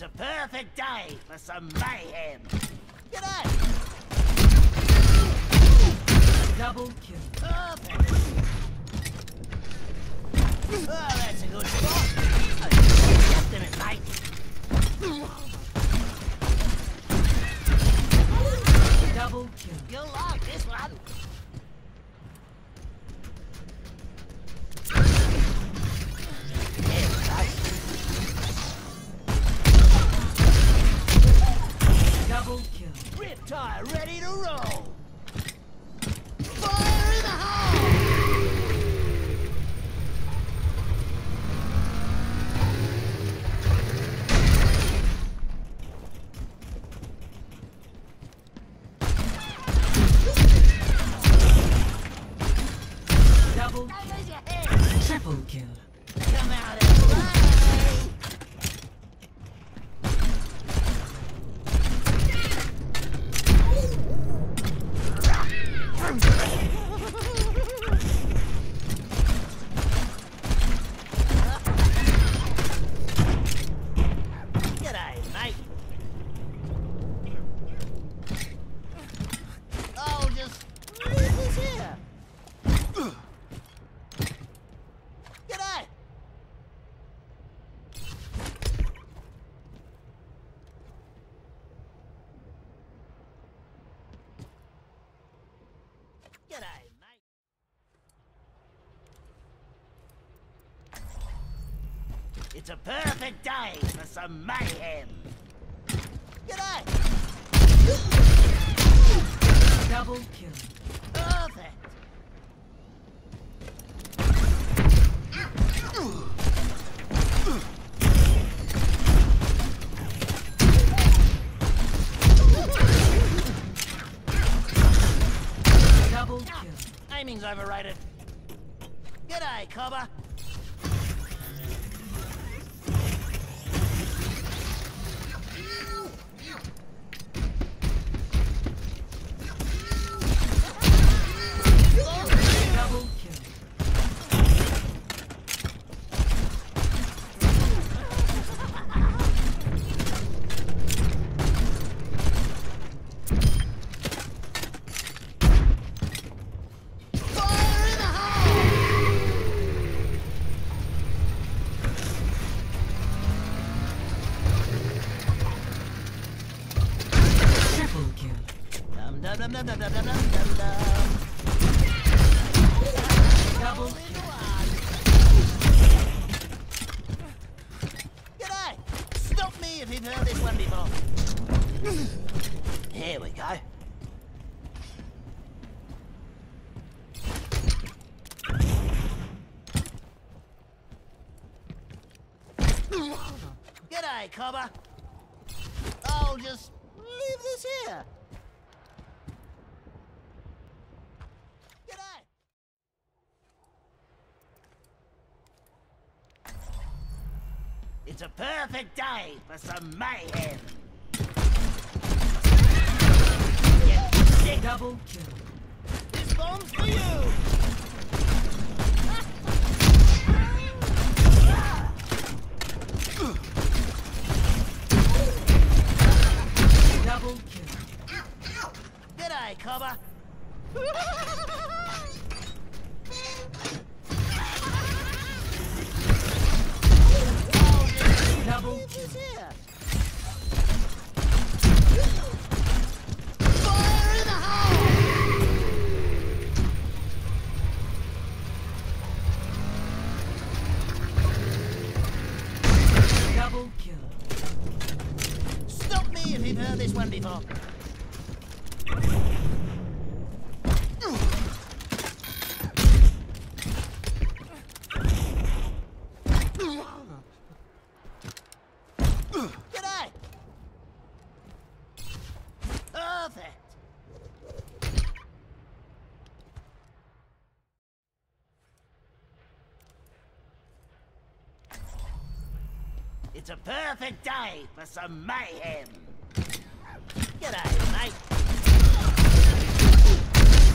It's a perfect day for some mayhem. Get out! Double kill. Perfect. Oh, that's a good spot. I just in it, mate. Double kill. You'll like this one. Tire ready to roll. Fire in the hole. Double kill. Triple kill. Come out and play. It's a perfect day for some mayhem. Get out! Double kill. Perfect. Double kill. Aiming's overrated. G'day, Cobber. Here we go. G'day, Cobber. I'll just leave this here. G'day. It's a perfect day for some mayhem. Double kill. This bomb's for you! Double kill. G'day, Cobber. Double kill. This one before. G'day. Perfect. It's a perfect day for some mayhem. G'day, mate.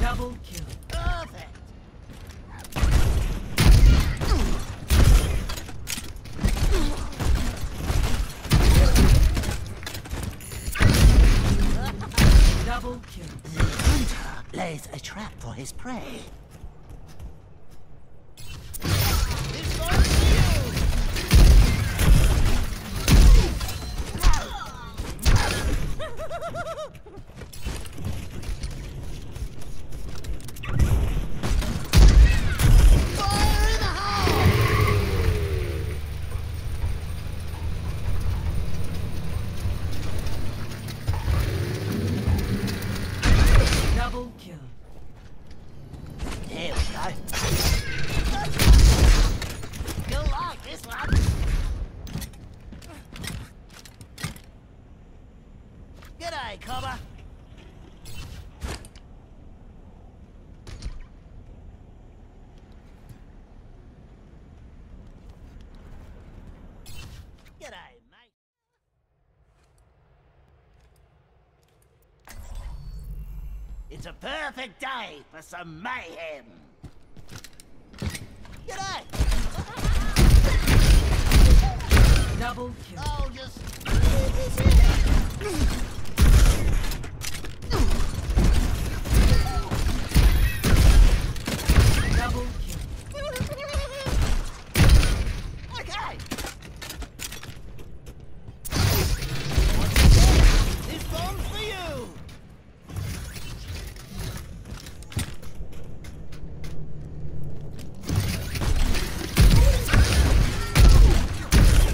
Double kill. Perfect. trap for his prey. It's a perfect day for some mayhem. G'day! Double kill. Oh, just... Double kill. Okay! This bomb's for you!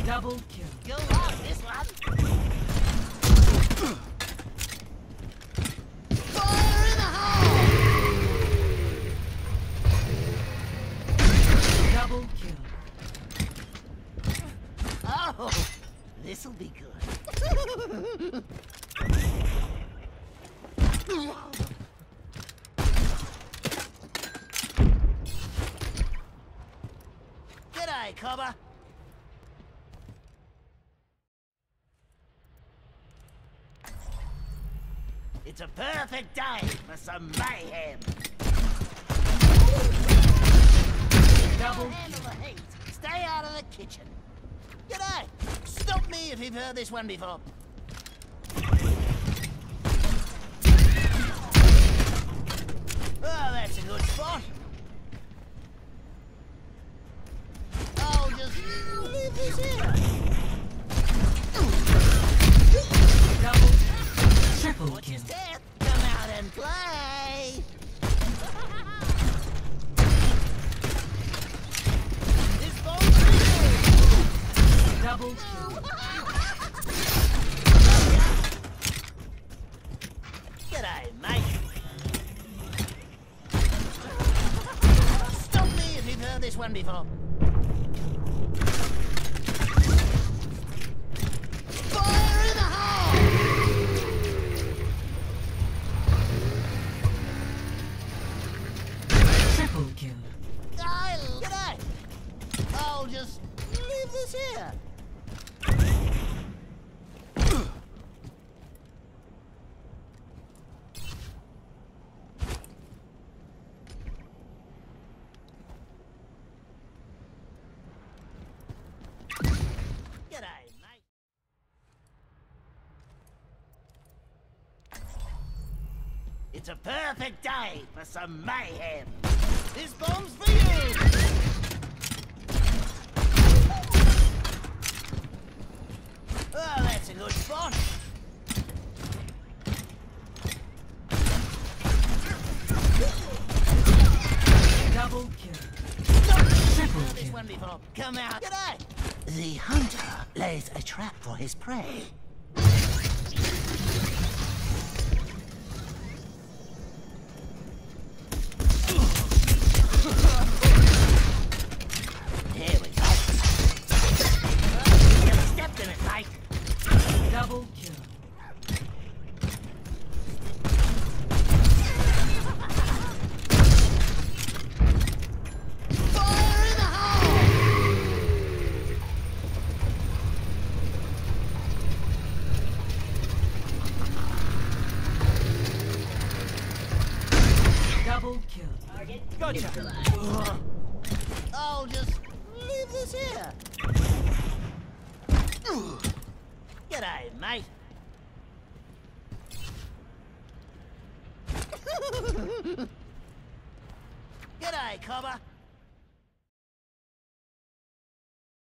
Double kill. Go on, this one. Fire in the hole! Double kill. Oh, this'll be good. G'day, Cobber. It's a perfect day for some mayhem. Double handle the heat. Stay out of the kitchen. G'day. Stop me if you've heard this one before. Oh, that's a good spot. I'll just leave this here. Double. Watch his death. Come out and play. This ball's real. Double kill. G'day, mate. Stop me if you've heard this one before. It's a perfect day for some mayhem. This bomb's for you! Oh, that's a good spot. Double kill. Triple kill. This one before. Come out. G'day. The hunter lays a trap for his prey. Gotcha. I'll just leave this here. G'day, mate. cover.